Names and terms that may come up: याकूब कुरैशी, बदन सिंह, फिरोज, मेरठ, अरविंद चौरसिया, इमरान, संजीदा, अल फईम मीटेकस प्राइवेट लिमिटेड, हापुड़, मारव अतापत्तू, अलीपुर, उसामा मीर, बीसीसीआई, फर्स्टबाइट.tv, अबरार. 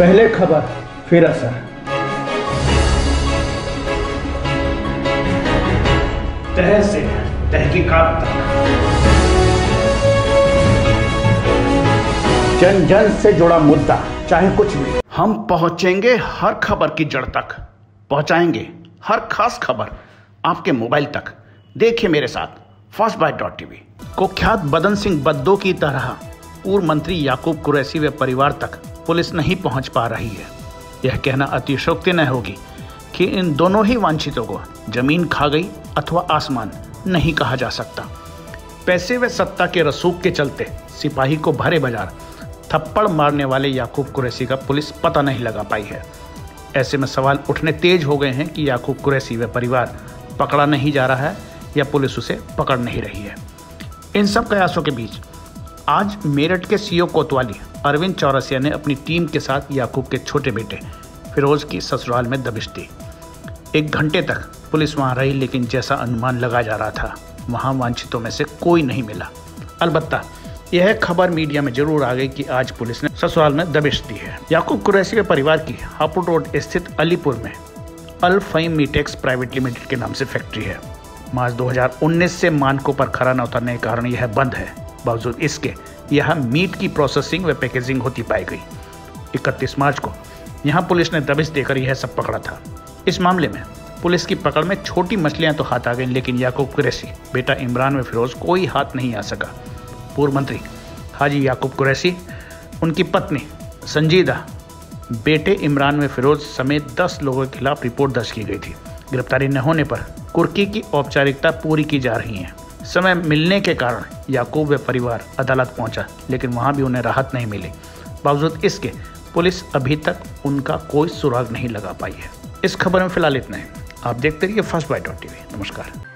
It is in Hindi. पहले खबर फिर असर। तह से तहकीकात तक, जन जन से जुड़ा मुद्दा चाहे कुछ भी, हम पहुंचेंगे हर खबर की जड़ तक, पहुंचाएंगे हर खास खबर आपके मोबाइल तक। देखिए मेरे साथ फर्स्टबाइट.tv। कुख्यात बदन सिंह बद्दो की तरह पूर्व मंत्री याकूब कुरैशी व परिवार तक पुलिस नहीं पहुंच पा रही है। यह कहना अतिशयोक्ति न होगी कि इन दोनों ही वांछितों को जमीन खा गई अथवा आसमान नहीं कहा जा सकता। पैसे व सत्ता के रसूख के चलते सिपाही को भरे बाजार थप्पड़ मारने वाले याकूब कुरैशी का पुलिस पता नहीं लगा पाई है। ऐसे में सवाल उठने तेज हो गए हैं कि याकूब कुरैशी व परिवार पकड़ा नहीं जा रहा है या पुलिस उसे पकड़ नहीं रही है। इन सब कयासों के बीच आज मेरठ के सीओ कोतवाली अरविंद चौरसिया ने अपनी टीम के साथ याकूब के छोटे बेटे फिरोज की ससुराल में दबिश दी। 1 घंटे तक पुलिस वहां रही, लेकिन जैसा अनुमान लगाया जा रहा था वहां वांछितों में से कोई नहीं मिला। अलबत्ता यह खबर मीडिया में जरूर आ गई कि आज पुलिस ने ससुराल में दबिश दी है। याकूब कुरैशी के परिवार की हापुड़ रोड स्थित अलीपुर में अल फईम मीटेकस प्राइवेट लिमिटेड के नाम से फैक्ट्री है। मार्च 2019 से मानकों पर खरा न उतरने के कारण यह बंद है। बावजूद इसके यहाँ मीट की प्रोसेसिंग व पैकेजिंग होती पाई गई। 31 मार्च को यहाँ पुलिस ने दबिश देकर यह सब पकड़ा था। इस मामले में पुलिस की पकड़ में छोटी मछलियाँ तो हाथ आ गईं, लेकिन याकूब कुरैशी, बेटा इमरान व फिरोज कोई हाथ नहीं आ सका। पूर्व मंत्री हाजी याकूब कुरैशी, उनकी पत्नी संजीदा, बेटे इमरान व फिरोज समेत 10 लोगों के खिलाफ रिपोर्ट दर्ज की गई थी। गिरफ्तारी न होने पर कुर्की की औपचारिकता पूरी की जा रही है। समय मिलने के कारण याकूब व परिवार अदालत पहुंचा, लेकिन वहां भी उन्हें राहत नहीं मिली। बावजूद इसके पुलिस अभी तक उनका कोई सुराग नहीं लगा पाई है। इस खबर में फिलहाल इतना है। आप देखते रहिए फर्स्टबाइट.tv। नमस्कार।